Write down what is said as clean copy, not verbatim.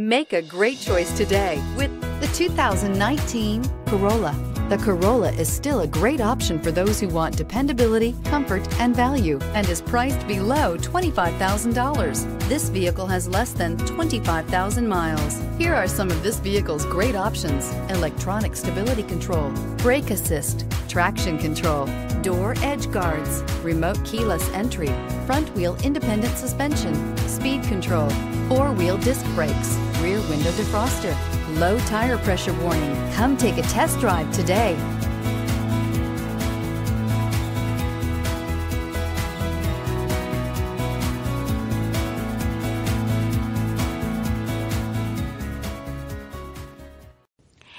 Make a great choice today with the 2019 Corolla. The Corolla is still a great option for those who want dependability, comfort, and value, and is priced below $25,000. This vehicle has less than 25,000 miles. Here are some of this vehicle's great options: electronic stability control, brake assist, traction control, door edge guards, remote keyless entry, front wheel independent suspension, speed control, four-wheel disc brakes, rear window defroster, low tire pressure warning. Come take a test drive today.